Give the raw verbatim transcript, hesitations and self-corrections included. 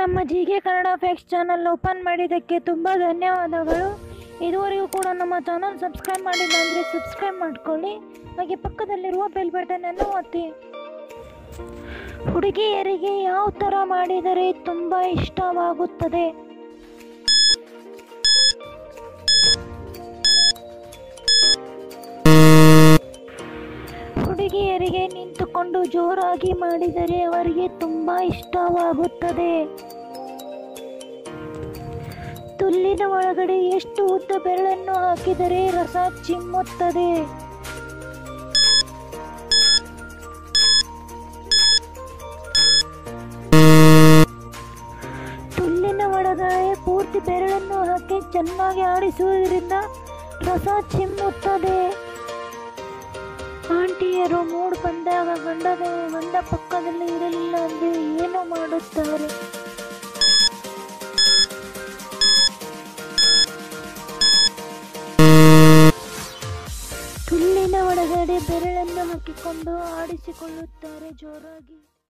ನಮ್ಮ GK Kannada facts channel open ಮಾಡಿದ್ದಕ್ಕೆ ತುಂಬಾ ಧನ್ಯವಾದಗಳು। ಇದುವರೆಗೂ ಕೂಡ ನಮ್ಮ ಚಾನಲ್ ಸಬ್ಸ್ಕ್ರೈಬ್ ಮಾಡಿಲ್ಲ ಅಂದ್ರೆ ಸಬ್ಸ್ಕ್ರೈಬ್ ಮಾಡ್ಕೊಳ್ಳಿ, ಹಾಗೆ ಪಕ್ಕದಲ್ಲಿರುವ ಬೆಲ್ ಬಟನ್ ಅನ್ನು ಒತ್ತಿ। ಹುಡುಗಿಯರಿಗೆ ಯಾವ ತರ ಮಾಡಿದರೆ ತುಂಬಾ ಇಷ್ಟವಾಗುತ್ತದೆ? ಹುಡುಗಿಯರಿಗೆ ನಿಂತುಕೊಂಡು ಜೋರಾಗಿ ಮಾಡಿದರೆ ಅವರಿಗೆ ತುಂಬಾ ಇಷ್ಟವಾಗುತ್ತದೆ। ತುಲ್ಲಿನ ಒಳಗಡೆ ಎಷ್ಟು ಉದ್ದ ಬೆರಳನ್ನು ಹಾಕಿದರೆ ರಸ ಚಿಮ್ಮುತ್ತದೆ? ತುಲ್ಲಿನ ಒಳಗಡೆ ಪೂರ್ತಿ ಬೆರಳನ್ನು ಹಾಕಿ ಚೆನ್ನಾಗಿ ಆಡಿಸುವುದರಿಂದ ರಸ ಚಿಮ್ಮುತ್ತದೆ। ಆಂಟಿಯರು ಮೂಡ್ ಬಂದಾಗ ಗಂಡದ ಗಂಡ ಪಕ್ಕದಲ್ಲಿ ಇರಲಿಲ್ಲ ಅಂದರೆ ಏನು ಮಾಡುತ್ತಾರೆ? ತುಲ್ಲಿನ ಒಳಗಡೆ ಬೆರಳನ್ನು ಹಾಕಿಕೊಂಡು ಆಡಿಸಿಕೊಳ್ಳುತ್ತಾರೆ ಜೋರಾಗಿ।